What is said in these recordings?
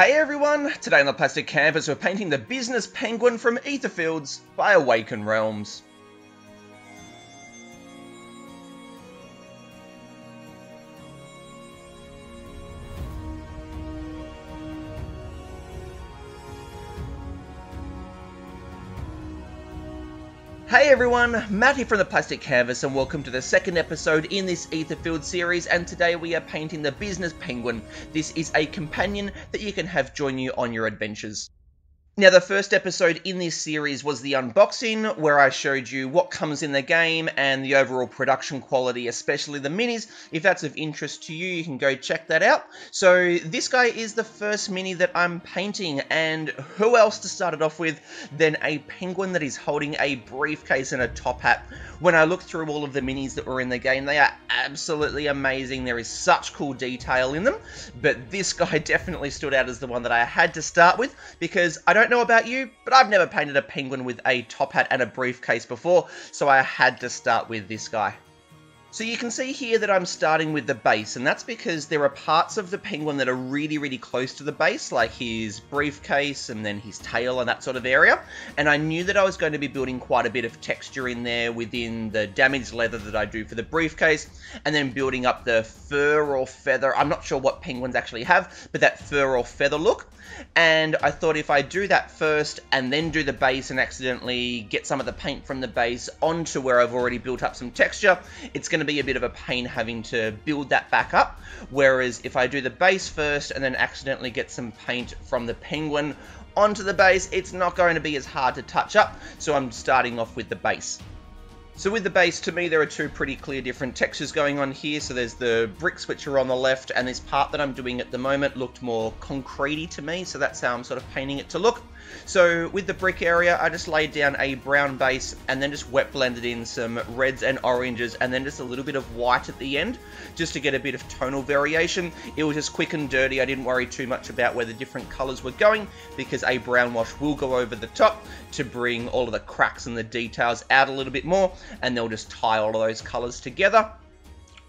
Hey everyone, today on The Plastic Canvas we're painting the Business Penguin from Etherfields by Awaken Realms. Hey everyone, Matty from The Plastic Canvas and welcome to the second episode in this Etherfield series, and today we are painting the Business Penguin. This is a companion that you can have join you on your adventures. Now the first episode in this series was the unboxing, where I showed you what comes in the game and the overall production quality, especially the minis. If that's of interest to you, you can go check that out. So this guy is the first mini that I'm painting, and who else to start it off with than a penguin that is holding a briefcase and a top hat. When I look through all of the minis that were in the game, they are absolutely amazing. There is such cool detail in them, but this guy definitely stood out as the one that I had to start with, because I don't know about you, but I've never painted a penguin with a top hat and a briefcase before, so I had to start with this guy. So you can see here that I'm starting with the base, and that's because there are parts of the penguin that are really close to the base, like his briefcase and then his tail and that sort of area, and I knew that I was going to be building quite a bit of texture in there within the damaged leather that I do for the briefcase, and then building up the fur or feather. I'm not sure what penguins actually have, but that fur or feather look. And I thought if I do that first and then do the base and accidentally get some of the paint from the base onto where I've already built up some texture, it's going to be a bit of a pain having to build that back up. Whereas if I do the base first and then accidentally get some paint from the penguin onto the base, it's not going to be as hard to touch up. So I'm starting off with the base. So with the base, to me, there are two pretty clear different textures going on here. So there's the bricks, which are on the left, and this part that I'm doing at the moment looked more concrete-y to me, so that's how I'm sort of painting it to look. So with the brick area, I just laid down a brown base and then just wet blended in some reds and oranges and then just a little bit of white at the end, just to get a bit of tonal variation. It was just quick and dirty. I didn't worry too much about where the different colors were going, because a brown wash will go over the top to bring all of the cracks and the details out a little bit more, and they'll just tie all of those colors together.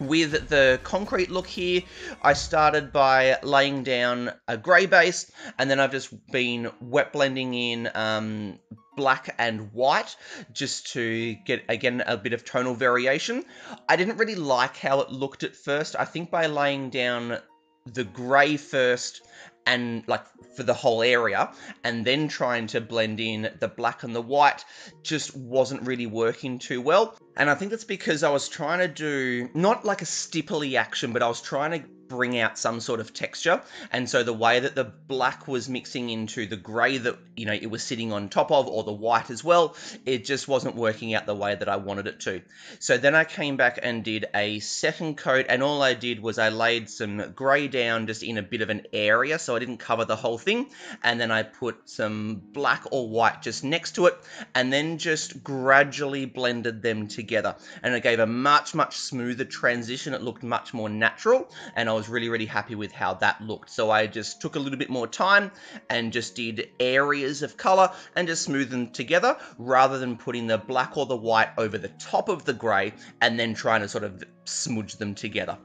With the concrete look here, I started by laying down a grey base, and then I've just been wet blending in black and white, just to get, again, a bit of tonal variation. I didn't really like how it looked at first. I think by laying down the grey first, and like for the whole area, and then trying to blend in the black and the white, just wasn't really working too well. And I think that's because I was trying to do not like a stipply action, but I was trying to bring out some sort of texture. And so the way that the black was mixing into the grey that, you know, it was sitting on top of, or the white as well, it just wasn't working out the way that I wanted it to. So then I came back and did a second coat, and all I did was I laid some grey down just in a bit of an area, so I didn't cover the whole thing, and then I put some black or white just next to it, and then just gradually blended them together, and it gave a much smoother transition. It looked much more natural, and I was really happy with how that looked. So I just took a little bit more time and just did areas of color and just smoothed them together, rather than putting the black or the white over the top of the gray and then trying to sort of smudge them together.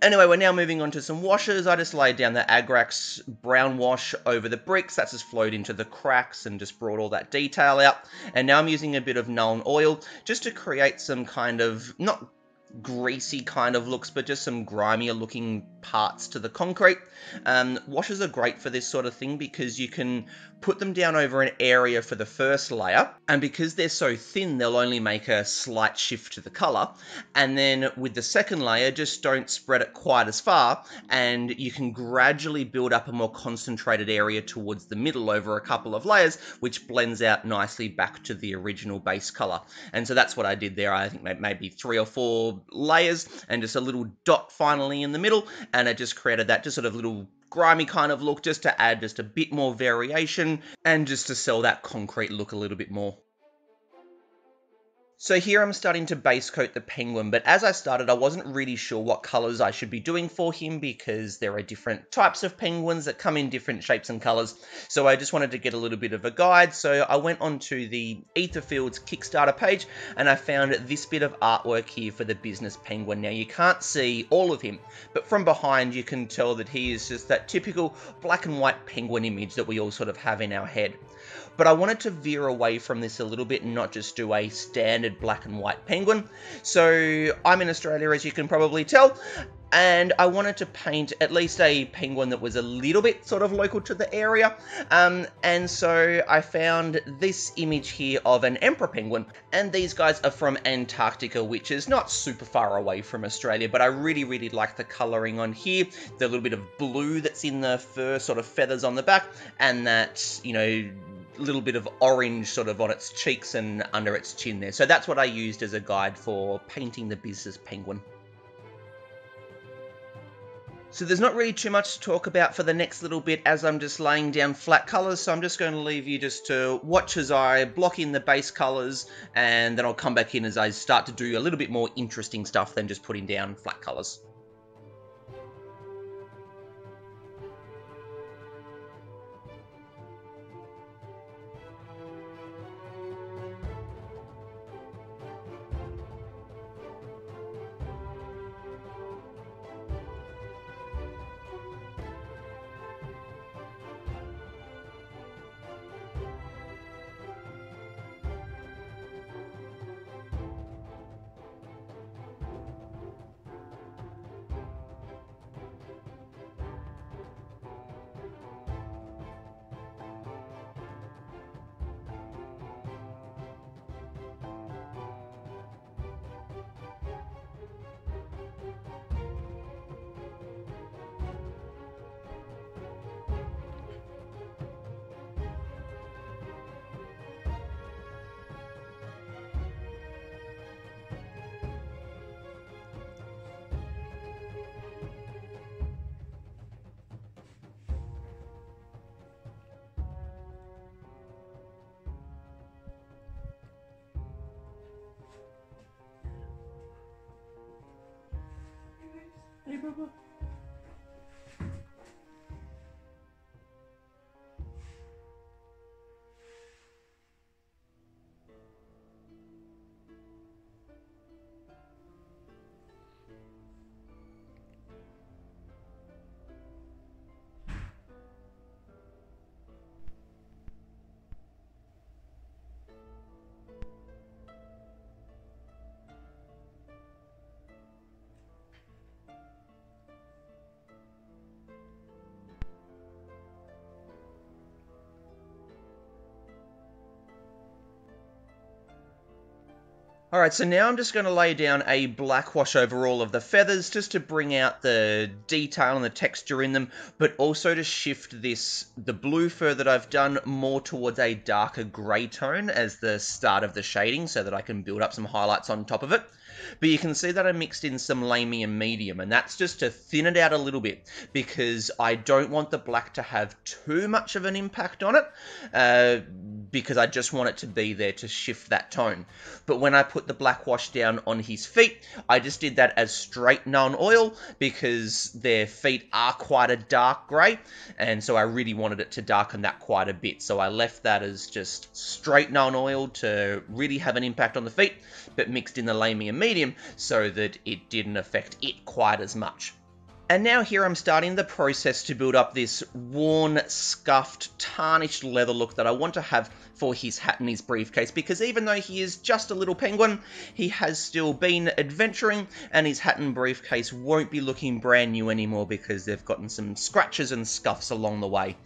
Anyway, we're now moving on to some washes. I just laid down the Agrax brown wash over the bricks. That's just flowed into the cracks and just brought all that detail out. And now I'm using a bit of Nuln Oil just to create some kind of, not greasy kind of looks, but just some grimier looking parts to the concrete. Washes are great for this sort of thing, because you can put them down over an area for the first layer, and because they're so thin, they'll only make a slight shift to the color. And then with the second layer, just don't spread it quite as far, and you can gradually build up a more concentrated area towards the middle over a couple of layers, which blends out nicely back to the original base color. And so that's what I did there. I think maybe 3 or 4 layers, and just a little dot finally in the middle, and it just created that just sort of little grimy kind of look, just to add just a bit more variation and just to sell that concrete look a little bit more. So here I'm starting to base coat the penguin, but as I started, I wasn't really sure what colours I should be doing for him because there are different types of penguins that come in different shapes and colours, so I just wanted to get a little bit of a guide. So I went onto the Etherfields Kickstarter page and I found this bit of artwork here for the business penguin. Now you can't see all of him, but from behind you can tell that he is just that typical black and white penguin image that we all sort of have in our head. But I wanted to veer away from this a little bit and not just do a standard black and white penguin. So I'm in Australia, as you can probably tell, and I wanted to paint at least a penguin that was a little bit sort of local to the area, and so I found this image here of an emperor penguin, and these guys are from Antarctica, which is not super far away from Australia, but I really like the colouring on here, the little bit of blue that's in the fur, sort of feathers on the back, and that, you know, little bit of orange sort of on its cheeks and under its chin there. So that's what I used as a guide for painting the business penguin. So there's not really too much to talk about for the next little bit as I'm just laying down flat colours, so I'm just going to leave you just to watch as I block in the base colours, and then I'll come back in as I start to do a little bit more interesting stuff than just putting down flat colours. Hey, Bubba. Alright, so now I'm just going to lay down a black wash over all of the feathers just to bring out the detail and the texture in them, but also to shift the blue fur that I've done more towards a darker grey tone as the start of the shading so that I can build up some highlights on top of it. But you can see that I mixed in some lamium medium, and that's just to thin it out a little bit because I don't want the black to have too much of an impact on it, because I just want it to be there to shift that tone. But when I put the black wash down on his feet, I just did that as straight Nuln Oil because their feet are quite a dark grey, and so I really wanted it to darken that quite a bit. So I left that as just straight Nuln Oil to really have an impact on the feet, but mixed in the lamium medium so that it didn't affect it quite as much. And now here I'm starting the process to build up this worn, scuffed, tarnished leather look that I want to have for his hat and his briefcase, because even though he is just a little penguin, he has still been adventuring, and his hat and briefcase won't be looking brand new anymore because they've gotten some scratches and scuffs along the way.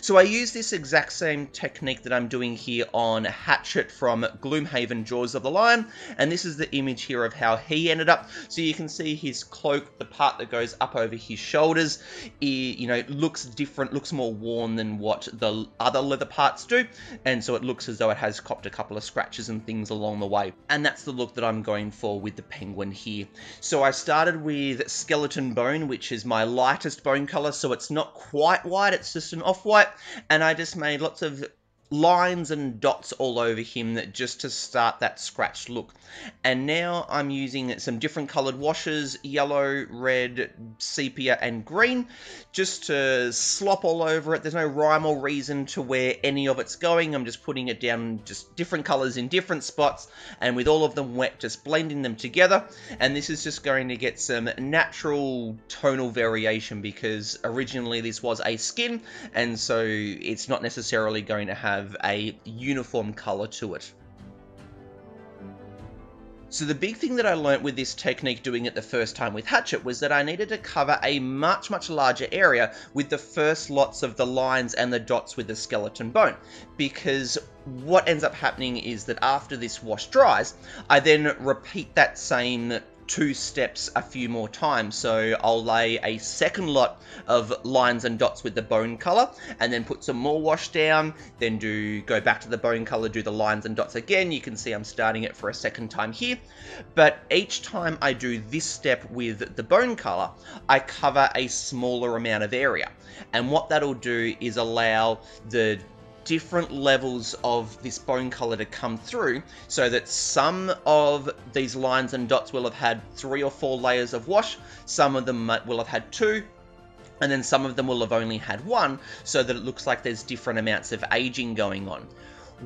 So I use this exact same technique that I'm doing here on Hatchet from Gloomhaven, Jaws of the Lion, and this is the image here of how he ended up. So you can see his cloak, the part that goes up over his shoulders, you know, looks different, looks more worn than what the other leather parts do, and so it looks as though it has copped a couple of scratches and things along the way, and that's the look that I'm going for with the penguin here. So I started with Skeleton Bone, which is my lightest bone color, so it's not quite white, it's just an off-white, and I just made lots of lines and dots all over him, that just to start that scratched look. And now I'm using some different colored washes, yellow, red, sepia and green, just to slop all over it. There's no rhyme or reason to where any of it's going. I'm just putting it down, just different colors in different spots, and with all of them wet, just blending them together. And this is just going to get some natural tonal variation, because originally this was a skin, and so it's not necessarily going to have a uniform color to it. So the big thing that I learnt with this technique doing it the first time with Hatchet was that I needed to cover a much, much larger area with the first lots of the lines and the dots with the skeleton bone, because what ends up happening is that after this wash dries, I then repeat that same two steps a few more times. So I'll lay a second lot of lines and dots with the bone color, and then put some more wash down, then go back to the bone color, do the lines and dots again. You can see I'm starting it for a second time here, but each time I do this step with the bone color, I cover a smaller amount of area. And what that'll do is allow the different levels of this bone color to come through, so that some of these lines and dots will have had 3 or 4 layers of wash, some of them will have had 2, and then some of them will have only had 1, so that it looks like there's different amounts of aging going on.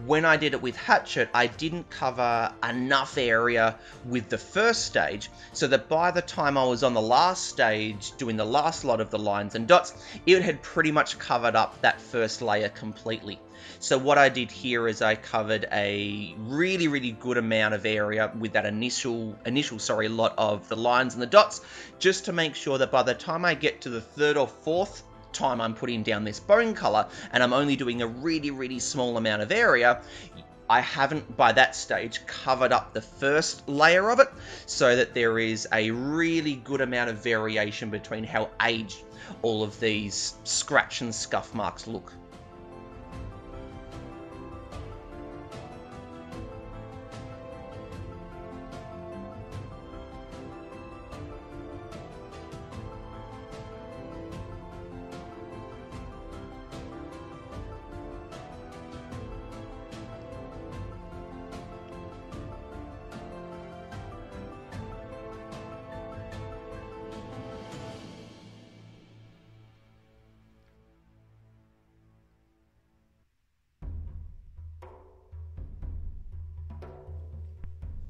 When I did it with Hatchet, I didn't cover enough area with the first stage, so that by the time I was on the last stage doing the last lot of the lines and dots, it had pretty much covered up that first layer completely. So what I did here is I covered a really, really good amount of area with that initial lot of the lines and the dots, just to make sure that by the time I get to the 3rd or 4th time I'm putting down this bone color, and I'm only doing a really, really small amount of area, I haven't by that stage covered up the first layer of it, so that there is a really good amount of variation between how aged all of these scratch and scuff marks look.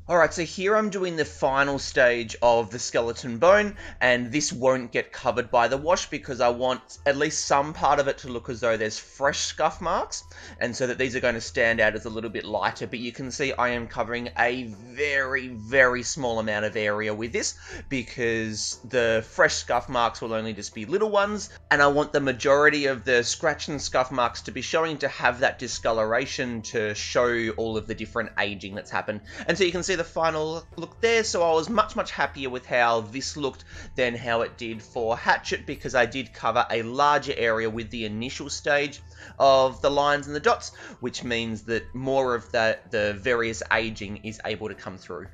Alright, so here I'm doing the final stage of the skeleton bone, and this won't get covered by the wash because I want at least some part of it to look as though there's fresh scuff marks, and so that these are going to stand out as a little bit lighter. But you can see I am covering a very, very small amount of area with this, because the fresh scuff marks will only just be little ones, and I want the majority of the scratch and scuff marks to be showing, to have that discoloration to show all of the different aging that's happened. And so you can see the final look there. So I was much, much happier with how this looked than how it did for Hatchet, because I did cover a larger area with the initial stage of the lines and the dots, which means that more of the various aging is able to come through.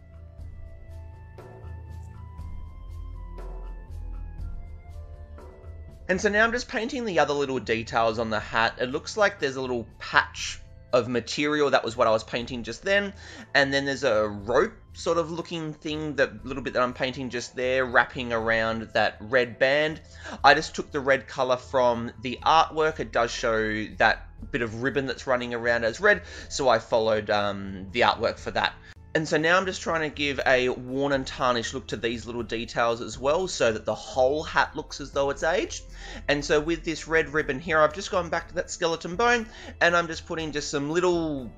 And so now I'm just painting the other little details on the hat. It looks like there's a little patch of material, that was what I was painting just then, and then there's a rope sort of looking thing, that little bit that I'm painting just there, wrapping around that red band. I just took the red color from the artwork. It does show that bit of ribbon that's running around as red, so I followed the artwork for that. And so now I'm just trying to give a worn and tarnished look to these little details as well, so that the whole hat looks as though it's aged. And so with this red ribbon here, I've just gone back to that skeleton bone, and I'm just putting just some little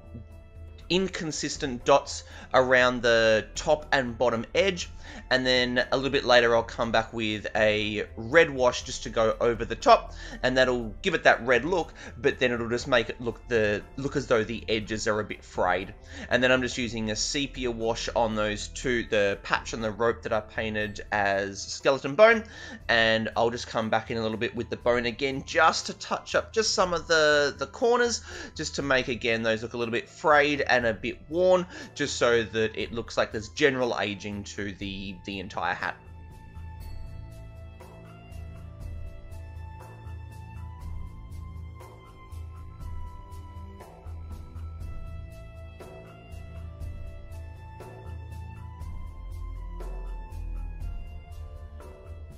inconsistent dots around the top and bottom edge, and then a little bit later I'll come back with a red wash just to go over the top, and that'll give it that red look, but then it'll just make it look as though the edges are a bit frayed. And then I'm just using a sepia wash on those two, the patch and the rope that I painted as skeleton bone, and I'll just come back in a little bit with the bone again, just to touch up just some of the corners, just to make again those look a little bit frayed and a bit worn, just so that it looks like there's general aging to the entire hat.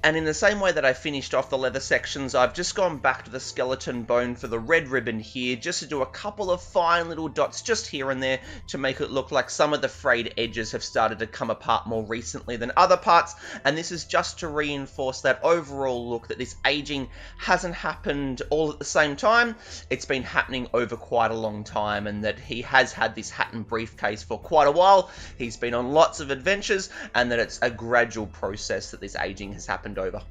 And in the same way that I finished off the leather sections, I've just gone back to the skeleton bone for the red ribbon here, just to do a couple of fine little dots just here and there to make it look like some of the frayed edges have started to come apart more recently than other parts. And this is just to reinforce that overall look that this aging hasn't happened all at the same time. It's been happening over quite a long time, and that he has had this hat and briefcase for quite a while. He's been on lots of adventures, and that it's a gradual process that this aging has happened over.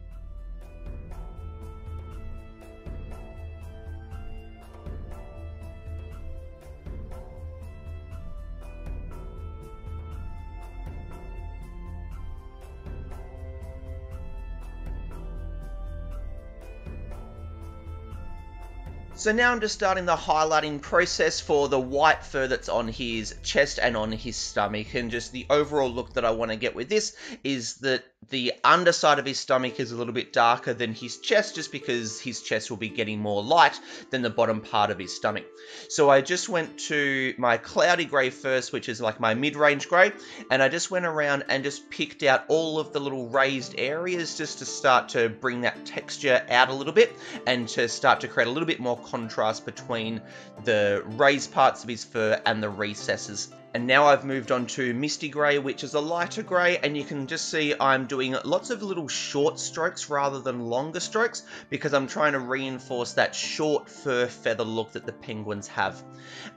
So now I'm just starting the highlighting process for the white fur that's on his chest and on his stomach, and just the overall look that I want to get with this is that the underside of his stomach is a little bit darker than his chest, just because his chest will be getting more light than the bottom part of his stomach. So I just went to my cloudy gray first, which is like my mid-range gray, and I just went around and just picked out all of the little raised areas just to start to bring that texture out a little bit and to start to create a little bit more contrast between the raised parts of his fur and the recesses. And now I've moved on to Misty Grey, which is a lighter grey, and you can just see I'm doing lots of little short strokes rather than longer strokes, because I'm trying to reinforce that short fur feather look that the penguins have.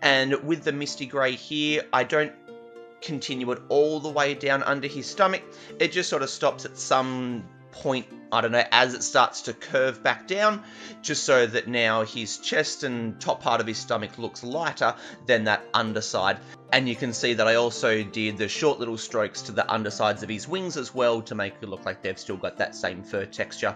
And with the Misty Grey here, I don't continue it all the way down under his stomach. It just sort of stops at some point, I don't know, as it starts to curve back down, just so that now his chest and top part of his stomach looks lighter than that underside. And you can see that I also did the short little strokes to the undersides of his wings as well, to make it look like they've still got that same fur texture.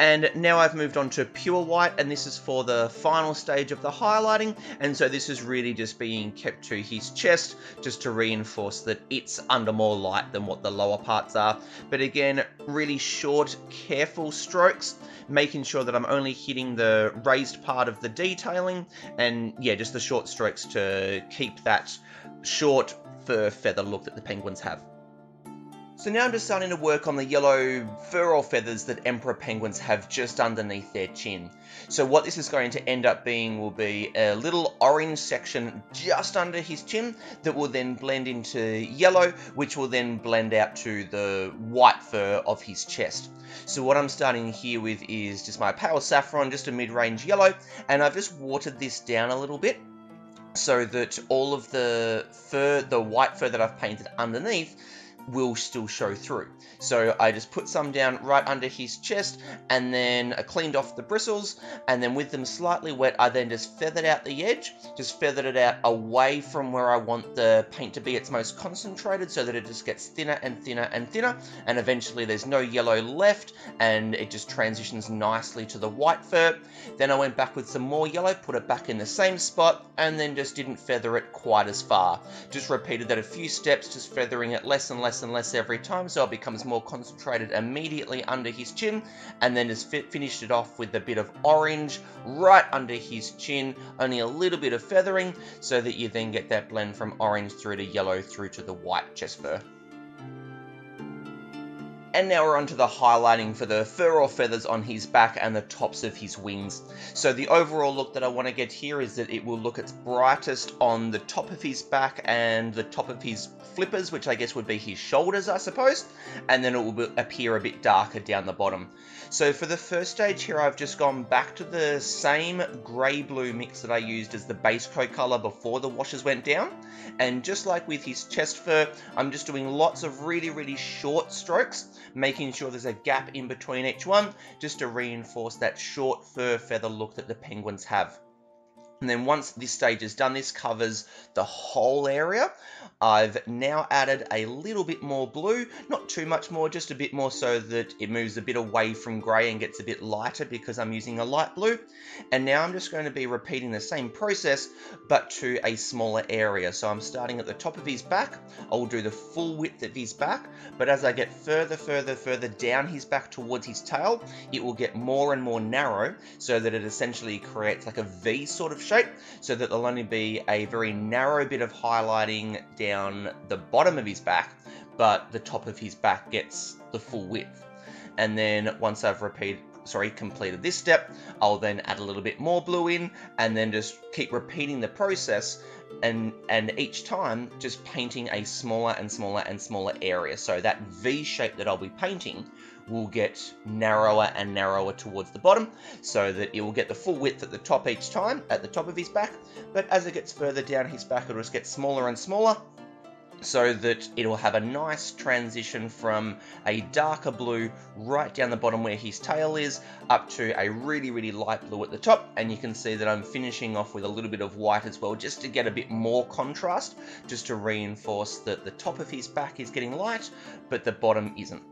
And now I've moved on to pure white, and this is for the final stage of the highlighting. And so this is really just being kept to his chest, just to reinforce that it's under more light than what the lower parts are. But again, really short, careful strokes, making sure that I'm only hitting the raised part of the detailing, and yeah, just the short strokes to keep that short fur feather look that the penguins have. So now I'm just starting to work on the yellow fur or feathers that emperor penguins have just underneath their chin. So what this is going to end up being will be a little orange section just under his chin that will then blend into yellow, which will then blend out to the white fur of his chest. So what I'm starting here with is just my Pale Saffron, just a mid-range yellow, and I've just watered this down a little bit, so that all of the fur, the white fur that I've painted underneath, will still show through. So I just put some down right under his chest, and then I cleaned off the bristles, and then with them slightly wet, I then just feathered out the edge, just feathered it out away from where I want the paint to be its most concentrated, so that it just gets thinner and thinner and thinner, and eventually there's no yellow left, and it just transitions nicely to the white fur. Then I went back with some more yellow, put it back in the same spot, and then just didn't feather it quite as far. Just repeated that a few steps, just feathering it less and less and less every time, so it becomes more concentrated immediately under his chin, and then just finished it off with a bit of orange right under his chin, only a little bit of feathering, so that you then get that blend from orange through to yellow through to the white chest fur. And now we're onto the highlighting for the fur or feathers on his back and the tops of his wings. So the overall look that I want to get here is that it will look its brightest on the top of his back and the top of his flippers, which I guess would be his shoulders, I suppose, and then it will appear a bit darker down the bottom. So for the first stage here, I've just gone back to the same grey-blue mix that I used as the base coat colour before the washes went down, and just like with his chest fur, I'm just doing lots of really short strokes, making sure there's a gap in between each one, just to reinforce that short fur feather look that the penguins have. And then once this stage is done, this covers the whole area. I've now added a little bit more blue, not too much more, just a bit more, so that it moves a bit away from grey and gets a bit lighter, because I'm using a light blue. And now I'm just going to be repeating the same process, but to a smaller area. So I'm starting at the top of his back. I'll do the full width of his back, but as I get further down his back towards his tail, it will get more and more narrow, so that it essentially creates like a V sort of shape, so that there'll only be a very narrow bit of highlighting down the bottom of his back, but the top of his back gets the full width. and then once I've completed this step, I'll then add a little bit more blue in, and then just keep repeating the process, and each time just painting a smaller and smaller and smaller area. So that V shape that I'll be painting will get narrower and narrower towards the bottom, so that it will get the full width at the top each time, at the top of his back, but as it gets further down his back, it'll just get smaller and smaller, so that it'll have a nice transition from a darker blue right down the bottom where his tail is, up to a really, really light blue at the top. And you can see that I'm finishing off with a little bit of white as well, just to get a bit more contrast, just to reinforce that the top of his back is getting light, but the bottom isn't.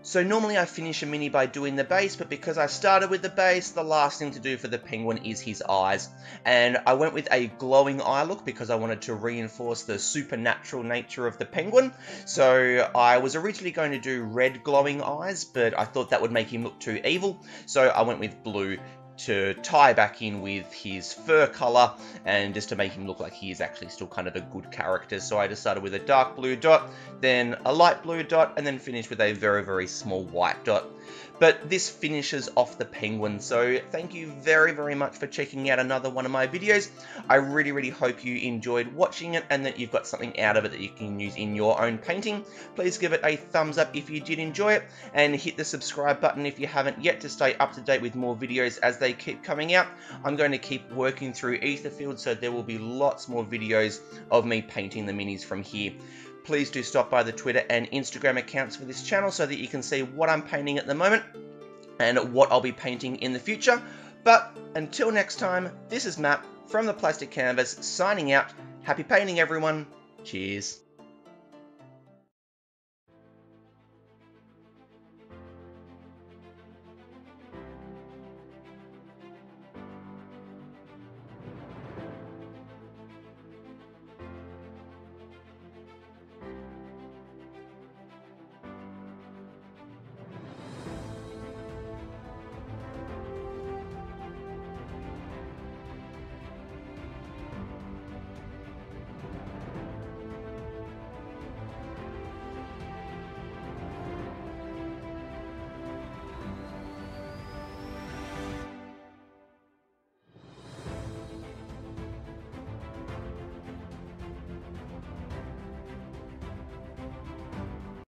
So normally I finish a mini by doing the base, but because I started with the base, the last thing to do for the penguin is his eyes. And I went with a glowing eye look because I wanted to reinforce the supernatural nature of the penguin. So I was originally going to do red glowing eyes, but I thought that would make him look too evil. So I went with blue to tie back in with his fur color, and just to make him look like he is actually still kind of a good character. So I just started with a dark blue dot, then a light blue dot, and then finished with a very, very small white dot. But this finishes off the penguin. So thank you very, very much for checking out another one of my videos. I really, really hope you enjoyed watching it, and that you've got something out of it that you can use in your own painting. Please give it a thumbs up if you did enjoy it, and hit the subscribe button if you haven't yet to stay up to date with more videos as they keep coming out. I'm going to keep working through Etherfields, so there will be lots more videos of me painting the minis from here. Please do stop by the Twitter and Instagram accounts for this channel so that you can see what I'm painting at the moment and what I'll be painting in the future. But until next time, this is Matt from The Plastic Canvas signing out. Happy painting, everyone. Cheers.